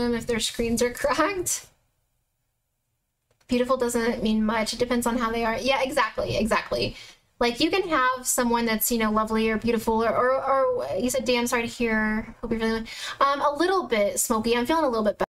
them if their screens are cracked. Beautiful doesn't mean much. It depends on how they are. Yeah, exactly. Like, you can have someone that's, you know, lovely or beautiful or you said, damn, sorry to hear. Hope you really, a little bit smoky. I'm feeling a little bit better.